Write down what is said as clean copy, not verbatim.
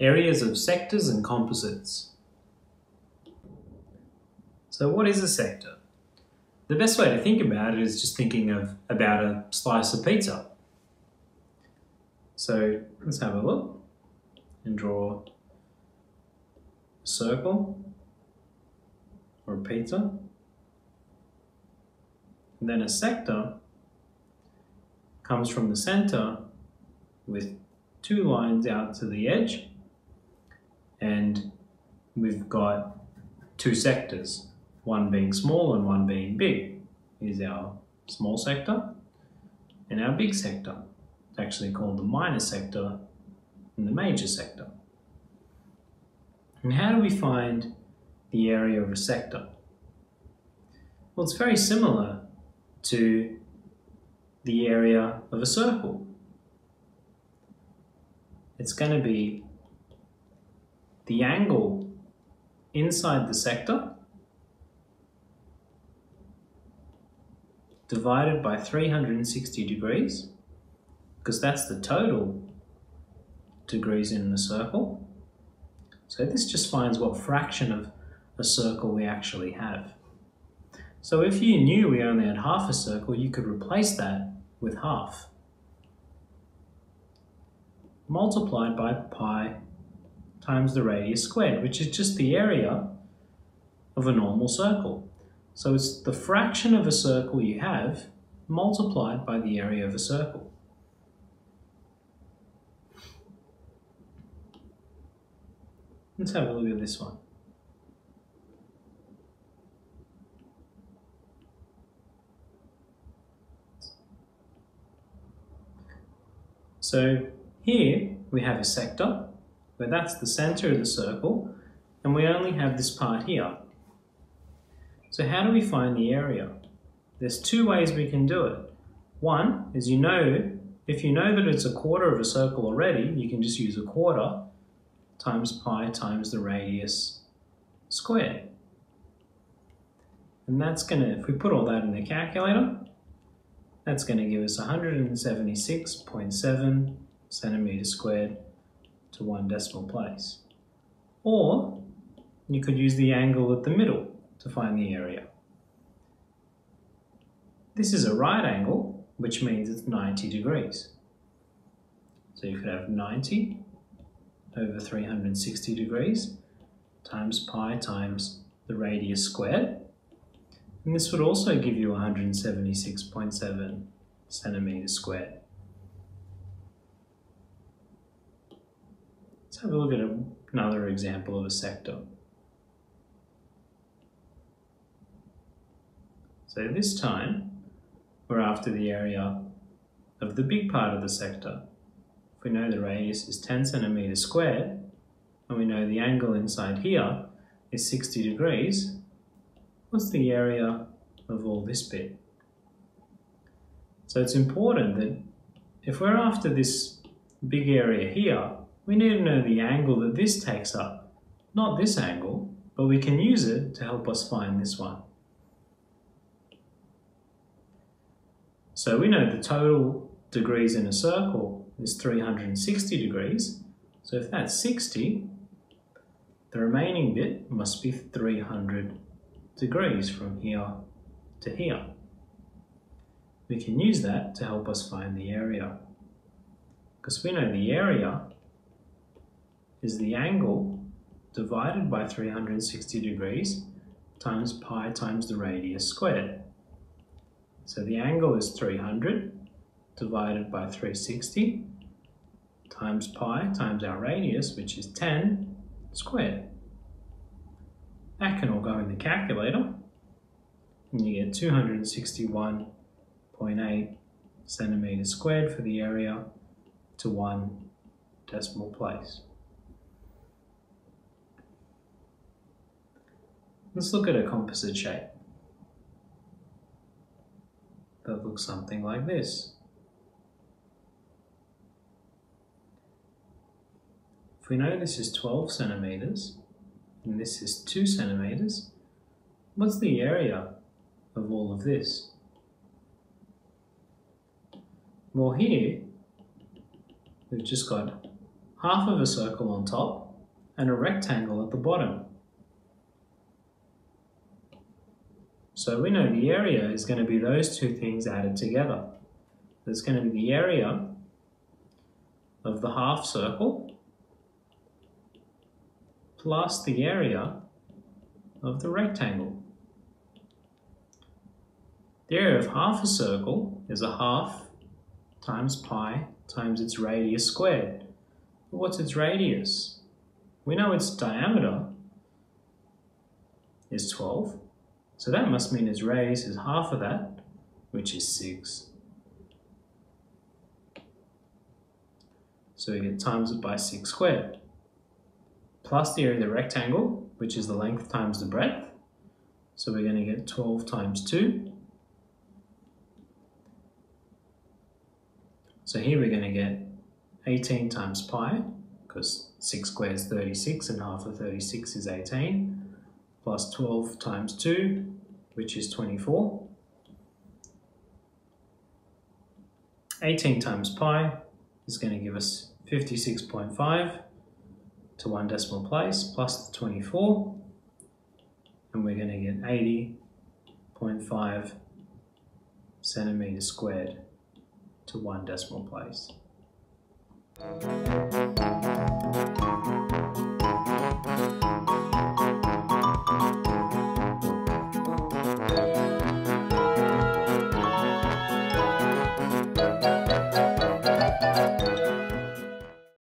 Areas of sectors and composites. So what is a sector? The best way to think about it is just thinking about a slice of pizza. So let's have a look and draw a circle or a pizza. And then a sector comes from the center with two lines out to the edge, and we've got two sectors, one being small and one being big. Here's our small sector and our big sector. It's actually called the minor sector and the major sector. And how do we find the area of a sector? Well, it's very similar to the area of a circle. It's going to be the angle inside the sector divided by 360 degrees, because that's the total degrees in the circle. So this just finds what fraction of a circle we actually have. So if you knew we only had half a circle, you could replace that with half, multiplied by pi times the radius squared, which is just the area of a normal circle. So it's the fraction of a circle you have multiplied by the area of a circle. Let's have a look at this one. So here we have a sector, where that's the center of the circle, and we only have this part here. So how do we find the area? There's two ways we can do it. One is, if you know that it's a quarter of a circle already, you can just use a quarter times pi times the radius squared. And that's gonna, if we put all that in the calculator, that's gonna give us 176.7 centimeters squared to one decimal place. Or you could use the angle at the middle to find the area. This is a right angle, which means it's 90 degrees. So you could have 90 over 360 degrees times pi times the radius squared. And this would also give you 176.7 centimeters squared. Let's have a look at another example of a sector. So this time, we're after the area of the big part of the sector. If we know the radius is 10 centimeters squared, and we know the angle inside here is 60 degrees, what's the area of all this bit? So it's important that if we're after this big area here, we need to know the angle that this takes up, not this angle, but we can use it to help us find this one. So we know the total degrees in a circle is 360 degrees. So if that's 60, the remaining bit must be 300 degrees from here to here. We can use that to help us find the area, because we know the area is the angle divided by 360 degrees times pi times the radius squared. So the angle is 300 divided by 360 times pi times our radius, which is 10 squared. That can all go in the calculator, and you get 261.8 centimeters squared for the area to one decimal place. Let's look at a composite shape that looks something like this. If we know this is 12 centimeters and this is 2 centimeters, what's the area of all of this? Well, here we've just got half of a circle on top, and a rectangle at the bottom. So we know the area is going to be those two things added together. There's going to be the area of the half circle plus the area of the rectangle. The area of half a circle is a half times pi times its radius squared. But what's its radius? We know its diameter is 12, so that must mean its radius is half of that, which is 6. So we get times it by 6 squared, plus the area of the rectangle, which is the length times the breadth. So we're going to get 12 times 2. So here we're going to get 18 times pi, because 6 squared is 36 and half of 36 is 18, plus 12 times 2, which is 24. 18 times pi is going to give us 56.5 to one decimal place, plus the 24, and we're going to get 80.5 centimeters squared to one decimal place.